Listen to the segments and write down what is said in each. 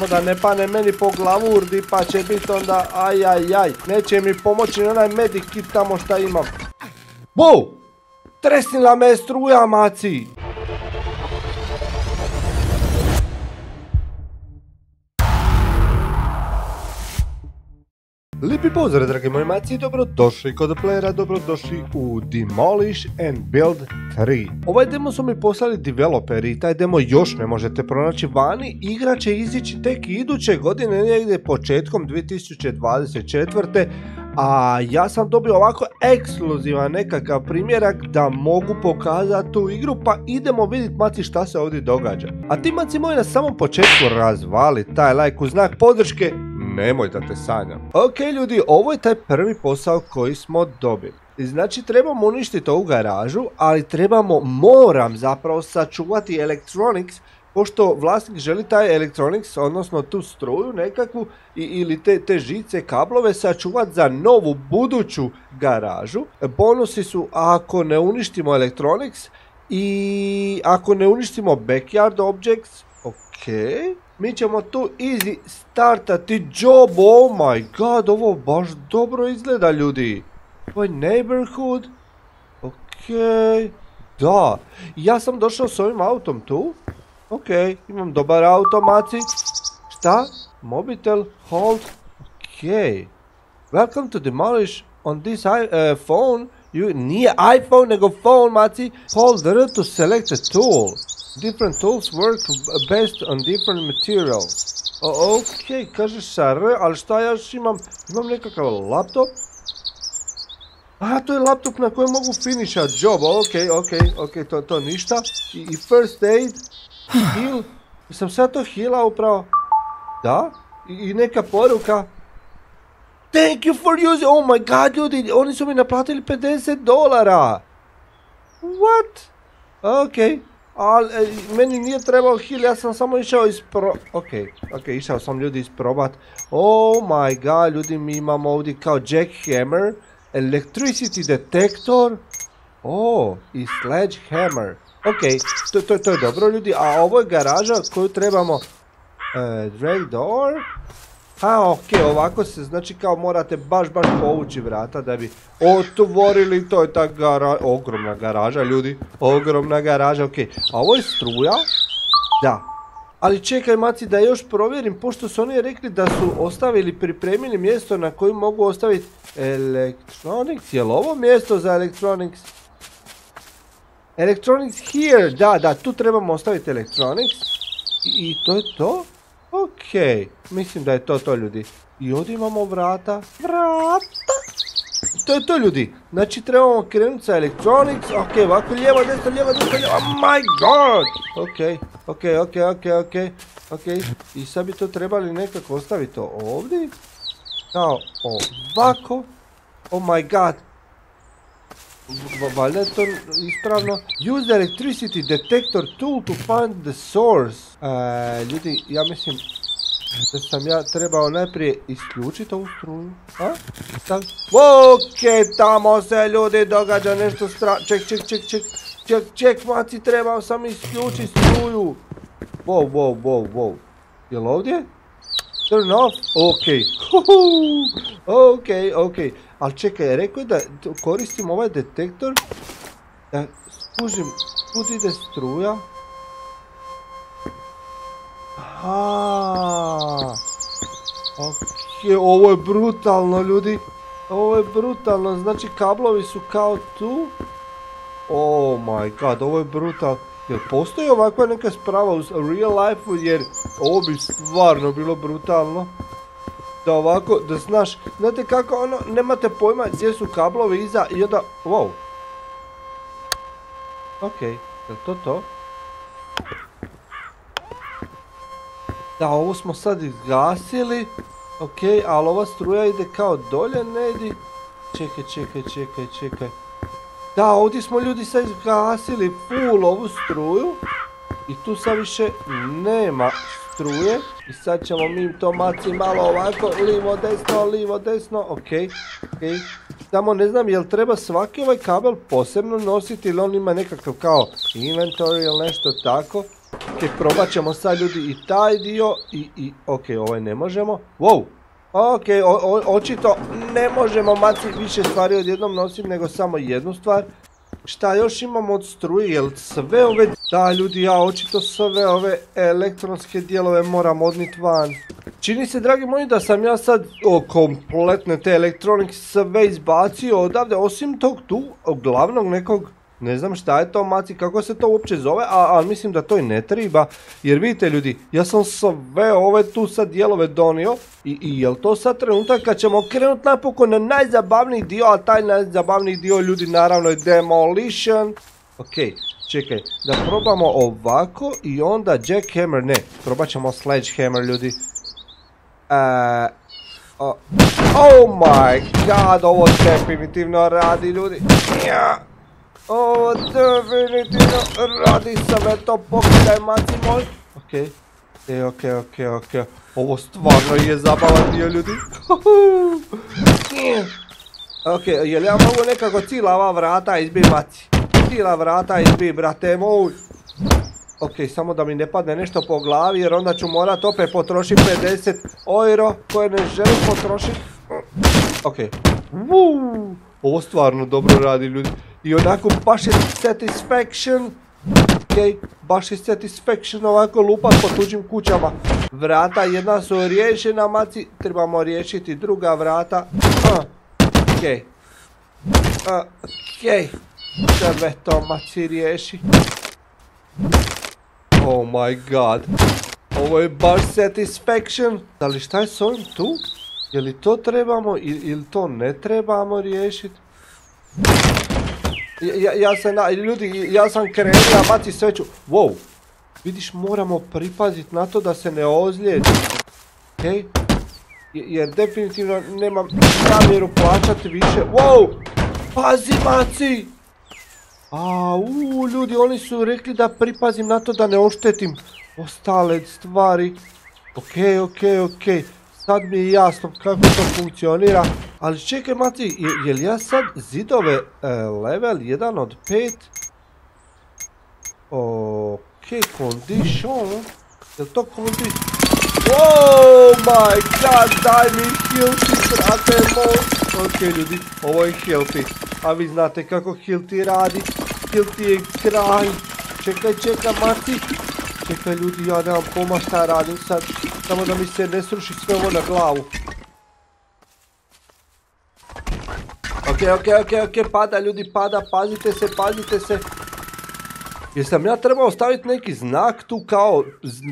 Samo da ne pane meni po glavurdi pa će biti onda ajajaj. Neće mi pomoći ni onaj medikit tamo šta imam. Wow! Tresnila me struja, maci! Lijepi pozdrav, dragi moji maci, dobrodošli kod playera, dobrodošli u Demolish and Build 3. Ovaj demo su mi poslali developeri i taj demo još ne možete pronaći vani. Igra će izići tek iduće godine, negdje početkom 2024. A ja sam dobio ovako ekskluzivan nekakav primjerak da mogu pokazati tu igru, pa idemo vidjeti, maci, šta se ovdje događa. A ti, maci moji, na samom početku razvali taj like u znak podrške. Nemoj da te sanjam. Ok ljudi, ovo je taj prvi posao koji smo dobili. Znači trebamo uništiti ovu garažu, ali moram zapravo sačuvati electronics, pošto vlasnik želi taj electronics, odnosno tu struju nekakvu ili te žice, kablove sačuvati za novu buduću garažu. Bonusi su ako ne uništimo electronics i ako ne uništimo backyard objects, ok. Mi ćemo tu easy startati job, oh my god, ovo baš dobro izgleda, ljudi. Ovo je neighborhood, okej, da, ja sam došao s ovim autom tu, okej, imam dobar auto, maci, šta, mobitel, hold, okej, welcome to demolish on this phone, nije iPhone nego phone, maci, hold R to select a tool. Different tools work based on different materials. Ok, kažeš sa R, ali šta ja još imam? Imam nekakav laptop. Aha, to je laptop na kojem mogu finishat job. Ok, to ništa. I first aid, heal. Sam sad to healao upravo. Da, i neka poruka. Thank you for using, oh my god, ljudi, oni su mi naplatili $50. What? Ok. Ali meni nije trebao heal, ja sam samo išao isprobat. Ok, išao sam, ljudi, isprobat. Oh my god, ljudi, mi imamo ovdje kao jackhammer, electricity detector, oh, i sledgehammer. Ok, to je dobro, ljudi, a ovo je garaža koju trebamo. Drag door. Ha, ok, ovako se, znači kao morate baš povući vrata da bi otvorili, to je ta garaža, ogromna garaža, ljudi, ogromna garaža, ok, a ovo je struja, da, ali čekaj, maci, da još provjerim, pošto su oni rekli da su ostavili, pripremili mjesto na kojem mogu ostaviti electronics, je li ovo mjesto za electronics? Electronics here, da, tu trebamo ostaviti electronics i to je to. Okej, mislim da je to, ljudi. I ovdje imamo vrata. To je to, ljudi. Znači trebamo krenuti sa electronics. Okej, ovako lijevo, desno. Oh my god! Okej. I sad bi to trebali nekako ostaviti to ovdje. Kao ovako. Oh my god. Valjda je to ispravno. Use electricity detector tool to find the source. Ljudi, ja mislim da sam ja trebao najprije isključiti ovu struju. Okej, tamo se, ljudi, događa nešto strašno. Ček, maci, trebao sam isključiti struju. Wow. Jel' ovdje? Turn off, okej, ali čekaj, rekao je da koristim ovaj detektor, da skužim kud ide struja. Aha, okej, ovo je brutalno, ljudi, ovo je brutalno, znači kablovi su kao tu, oh my god, ovo je brutalno. Jel postoji ovakva neka sprava u real life-u, jer ovo bi stvarno bilo brutalno. Da ovako, da znaš, znate kako ono, nemate pojma gdje su kablovi iza i onda, wow. Okej, jel to? Da, ovo smo sad izgasili. Okej, ali ova struja ide kao dolje, ne idi. Čekaj. Da, ovdje smo, ljudi, sad izgasili full ovu struju i tu sad više nema struje i sad ćemo mi to, maci, malo ovako, lijevo, desno, okej. Samo ne znam, jel treba svaki ovaj kabel posebno nositi ili on ima nekakav kao inventory ili nešto tako? Ok, probat ćemo sad ljudi i taj dio i ok, ovaj ne možemo. Wow! Ok, očito ne možemo maci više stvari odjednom nosim nego samo jednu stvar. Šta još imamo od struje, jel sve ove... Da ljudi, ja očito sve ove elektronske dijelove moram odnit van. Čini se dragi moji da sam ja sad kompletne te elektronike sve izbacio odavde, osim tog tu glavnog nekog... Ne znam šta je to maci, kako se to uopće zove, ali mislim da to i ne treba. Jer vidite ljudi, ja sam sve ove tu sad dijelove donio. I jel to sad trenutak kad ćemo krenuti napokon na najzabavniji dio, a taj najzabavniji dio ljudi naravno je Demolition. Ok, čekaj, da probamo ovako i onda Jackhammer, ne, probat ćemo Sledgehammer ljudi. Oh my god, ovo definitivno radi ljudi. Ovo definitivno radi, sve to pokidaj maci moj. Ok, ok, ovo stvarno je zabavan dio ljudi. Ok, jel ja mogu nekako cijela ova vrata izbij maci? Cijela vrata izbij brate moj. Ok, samo da mi ne padne nešto po glavi jer onda ću morat opet potrošiti 50 euro koje ne želim potrošiti. Ok, ovo stvarno dobro radi ljudi. I onako baš je satisfaction. Okej, baš je satisfaction ovako lupat po tuđim kućama. Vrata jedna su riješena maci, trebamo riješiti druga vrata. Okej. Okej. Sve to maci riješi. Oh my god. Ovo je baš satisfaction. Ali šta je s ovim tu? Je li to trebamo ili to ne trebamo riješiti? Ja sam krenuo, a maci sve ću... Wow! Vidiš, moramo pripaziti na to da se ne ozlijedi. Okej? Jer definitivno nemam namjeru plaćati više. Wow! Pazi maci! Ljudi, oni su rekli da pripazim na to da ne oštetim ostale stvari. Okej. Sad mi je jasno kako to funkcionira. Ali čekaj maci, jel ja sad zidove level 1 od 5? Okej, condition. Jel to condition? Oh my god, daj mi Hilti, brate moj. Okej ljudi, ovo je Hilti. A vi znate kako Hilti radi. Hilti je kraj. Čekaj maci. Čekaj ljudi, ja nemam pojma šta radim sad. Samo da mi se ne sruši sve ovo na glavu. Ok, pada ljudi, pada, pazite se. Jesam ja trebao ostaviti neki znak tu kao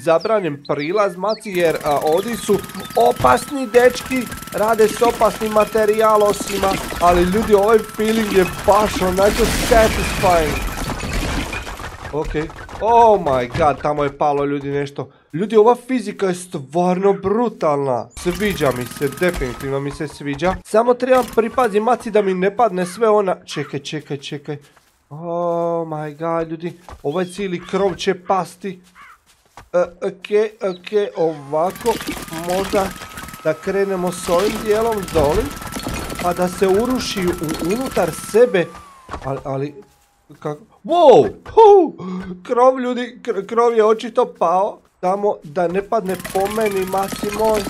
zabranjen prilaz maci jer ovdje su opasni dečki, rade s opasnim materijalosima, ali ljudi ovaj feeling je baš onako satisfying. Ok, oh my god, tamo je palo ljudi nešto. Ljudi, ova fizika je stvarno brutalna. Sviđa mi se, definitivno mi se sviđa. Samo trebam pripaziti maci da mi ne padne sve ona... Čekaj. Oh my god, ljudi. Ovaj cijeli krov će pasti. Okej, ovako. Možda da krenemo s ovim dijelom doli. Pa da se uruši unutar sebe. Ali... Kako? Wow! Krov, ljudi, krov je očito pao. Samo da ne padne po meni maci moj,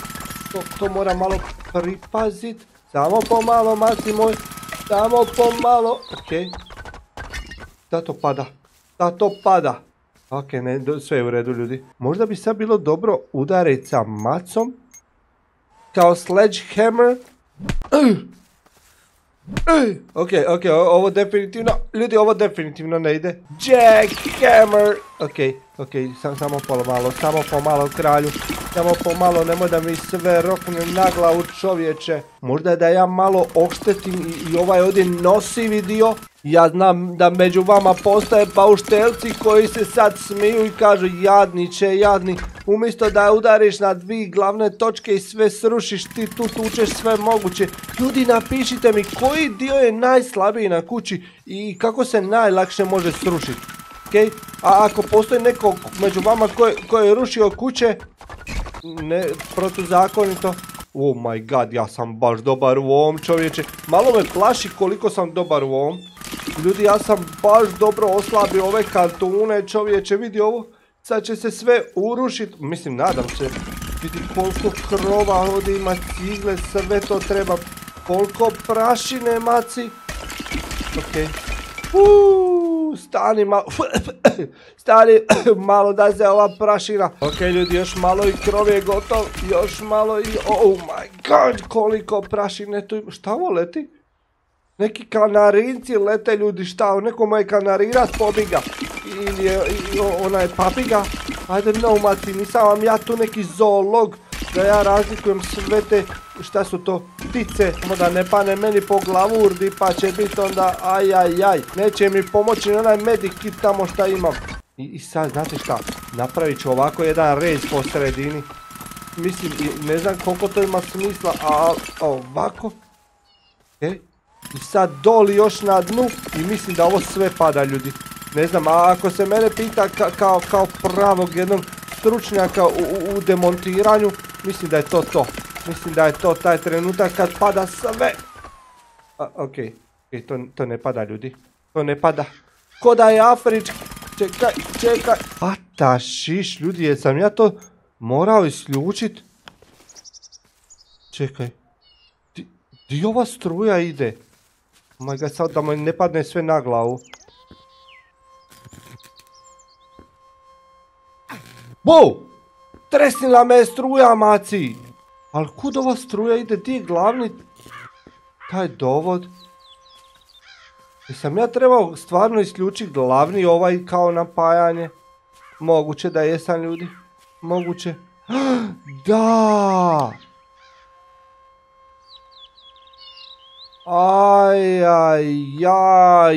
to moram malo pripazit, samo pomalo maci moj, samo pomalo, okej, da to pada, okej, ne, sve je u redu ljudi, možda bi sad bilo dobro udarit sa macom, kao sledgehammer, okej, ovo definitivno, ljudi, ovo definitivno ne ide. Jackhammer! Okej, samo pomalo kralju. Samo pomalo, nemoj da mi sve rokne na glavu čovječe. Možda je da ja malo oštetim i ovaj ovdje nosivi dio. Ja znam da među vama postoje bauštelci koji se sad smiju i kažu jadni. Umjesto da udariš na dvije glavne točke i sve srušiš, ti tu tučeš sve moguće. Ljudi, napišite mi koji dio je najslabiji na kući i kako se najlakše može srušiti. Okej? A ako postoji neko među vama koji je rušio kuće, ne, protuzakonito. Oh my god, ja sam baš dobar u ovom čovječe. Malo me plaši koliko sam dobar u ovom. Ljudi, ja sam baš dobro oslabio ove kartune čovječe, vidi ovo. Sad će se sve urušiti, mislim, nadam se. Vidi koliko krova ovdje ima, cigle, sve to treba. Koliko prašine, maci. Ok. Stani malo. Stani malo da se ova prašina. Ok ljudi, još malo i krov je gotov. Još malo i... Oh my god, koliko prašine tu ima. Šta ovo leti? Neki kanarinci lete ljudi, šta? Nekoma je kanarirac pobiga. Ili je onaj papiga. Ajde no maci, nisam vam ja tu neki zoolog. Da ja razlikujem sve te... Šta su to? Ptice. Samo da ne pane meni po glavurdi pa će biti onda ajajaj. Neće mi pomoći ni onaj medikit tamo šta imam. I sad znate šta? Napravit ću ovako jedan rez po sredini. Mislim, ne znam koliko to ima smisla, a ovako. E, i sad doli još na dnu i mislim da ovo sve pada ljudi. Ne znam, a ako se mene pita kao pravog jednog stručnjaka u demontiranju, mislim da je to to. Mislim da je to taj trenutak kad pada sve. Okej, to ne pada ljudi. To ne pada. Ko da je afrički? Čekaj, čekaj. Pata šiš, ljudi, jesam ja to morao isključit? Čekaj. Di ova struja ide? Majga, sad da mu ne padne sve na glavu. Wow! Tresnila me struja, maci! Ali kud ova struja ide, ti je glavni taj dovod? Jesam ja trebao stvarno isključiti glavni ovaj kao napajanje? Moguće da jesam ljudi, moguće. Da! Ajaj,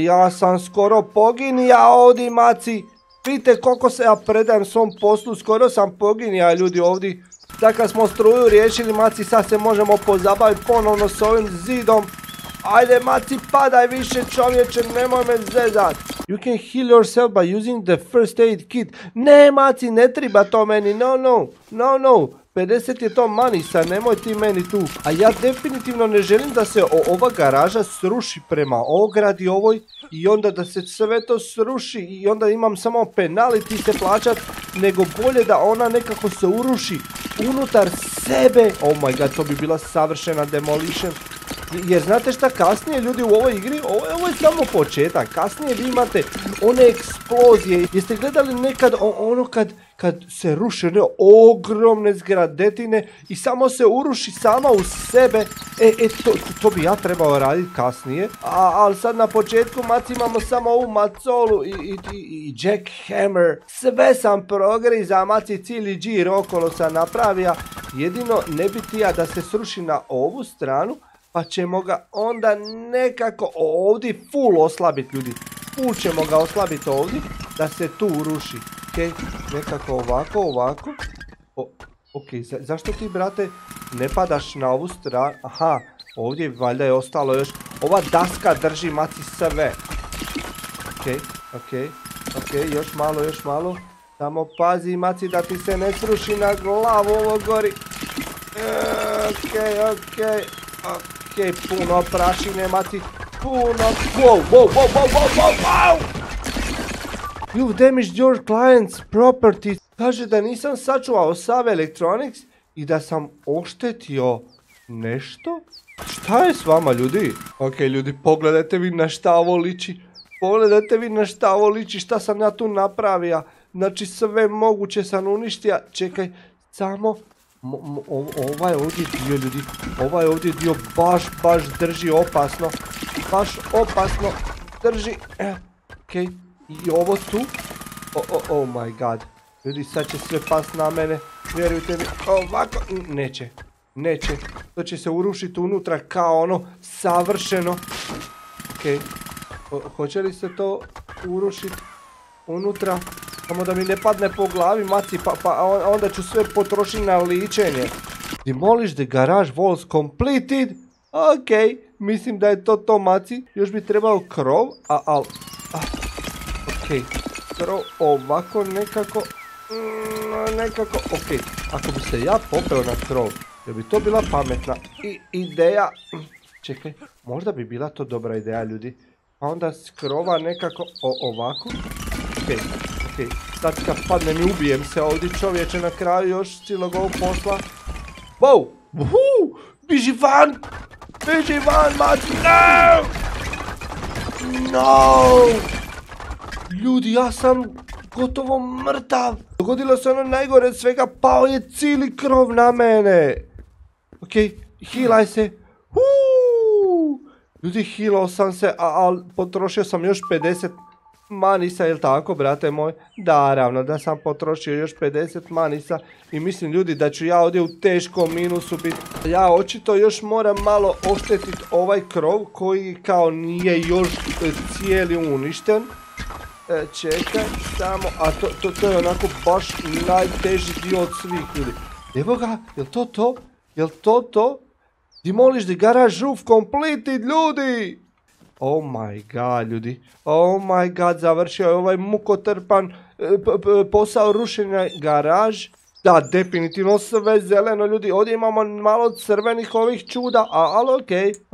ja sam skoro poginija ovdje maci. Vidite koliko se ja predajem svom poslu, skoro sam poginija ljudi ovdje. Dakle smo struju riješili maci, sad se možemo pozabaviti ponovno s ovim zidom. Ajde maci, padaj više čovječe, nemoj me zezat. You can heal yourself by using the first aid kit. Ne maci, ne treba to meni, no. 50 je to manisa, nemoj ti meni tu. A ja definitivno ne želim da se ova garaža sruši prema ogradi ovoj i onda da se sve to sruši i onda imam samo penaliti se plaćat, nego bolje da ona nekako se uruši unutar sebe. Oh my god, to bi bila savršena demolition. Jer znate šta, kasnije ljudi u ovoj igri, ovo je samo početak, kasnije vi imate one eksplozije. Jeste gledali nekad ono kad se ruše one ogromne zgradetine i samo se uruši sama u sebe, to bi ja trebao raditi kasnije, ali sad na početku maci imamo samo ovu macolu i jackhammer. Sve sam progriza maci, cijeli džir okolo sam napravio, jedino ne bi tija da se sruši na ovu stranu. Pa ćemo ga onda nekako ovdje full oslabiti ljudi. Full ćemo ga oslabiti ovdje da se tu uruši. Ok, nekako ovako. Ok, zašto ti brate ne padaš na ovu stranu? Aha, ovdje valjda je ostalo još. Ova daska drži maci sve. Ok, još malo. Samo pazi maci da ti se ne sruši na glavu ovo gori. Ok, puno prašine maci, puno, wow! You've damaged your client's property. Kaže da nisam sačuvao Save Electronics i da sam oštetio nešto? Šta je s vama ljudi? Ok ljudi, pogledajte vi na šta ovo liči, šta sam ja tu napravio. Znači sve moguće sam uništio, čekaj, samo... Ovaj ovdje dio ljudi, baš drži opasno, drži, okej, i ovo tu, oh my god, ljudi sad će sve pas na mene, vjerujte mi, ovako, neće, to će se urušiti unutra kao ono, savršeno, okej, hoće li se to urušiti unutra? Samo da mi ne padne po glavi maci, pa onda ću sve potrošiti na ličenje. Demolish the garage walls completed. Okej, mislim da je to to maci. Još bi trebao krov, ali... Okej, krov ovako nekako... Okej, ako bi se ja popeo na krov, jer bi to bila pametna ideja. Čekaj, možda bi bila to dobra ideja ljudi. Pa onda s krova nekako ovako. Okej. Tačka, padnem i ubijem se ovdje čovječe na kraju još cijelog ovog posla. Wow! Uhu! Biži van! Biži van, mači! No! No! Ljudi, ja sam gotovo mrtav! Dogodilo se ono najgore svega, pao je cijeli krov na mene! Okej, healaj se! Uuu! Ljudi, healao sam se, ali potrošio sam još 50 manisa, jel tako, brate moj? Da, ravno, da sam potrošio još 50 manisa i mislim, ljudi, da ću ja ovdje u teškom minusu biti. Ja očito još moram malo oštetiti ovaj krov koji kao nije još cijeli uništen. Čekaj, samo, a to je onako baš najteži dio od svih, ljudi. Evo ga, jel to to? Jel to to? Demolish the garage roof completed, ljudi! Oh my god, ljudi. Oh my god, završio je ovaj mukotrpan posao rušenja garaž. Da, definitivno sve zeleno, ljudi. Ovdje imamo malo crvenih ovih čuda, ali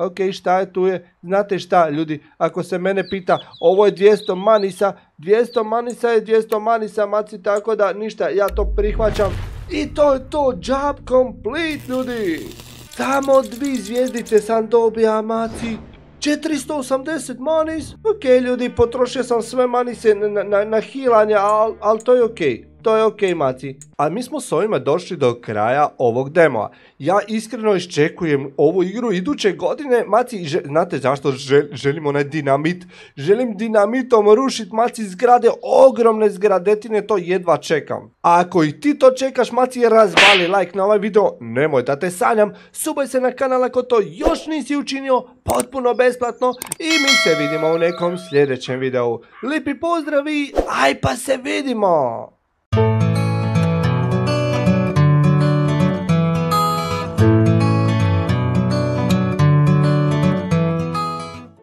okej, šta je tu je. Znate šta, ljudi, ako se mene pita, ovo je 200 manisa. 200 manisa je 200 manisa, maci, tako da ništa, ja to prihvaćam. I to je to, job complete, ljudi. Samo 2 zvjezdice sam dobija, maci. 480 manis. Okej, ljudi, potrošio sam sve manise na hilanje, ali to je okej. To je okej, maci. A mi smo s ovima došli do kraja ovog demoa. Ja iskreno iščekujem ovu igru iduće godine, maci. Znate zašto želim onaj dinamit? Želim dinamitom rušit, maci, zgrade, ogromne zgradetine, to jedva čekam. A ako i ti to čekaš, maci, razvali like na ovaj video, nemoj da te sanjam, subaj se na kanal ako to još nisi učinio, potpuno besplatno, i mi se vidimo u nekom sljedećem videu. Lijepi pozdravi, aj pa se vidimo!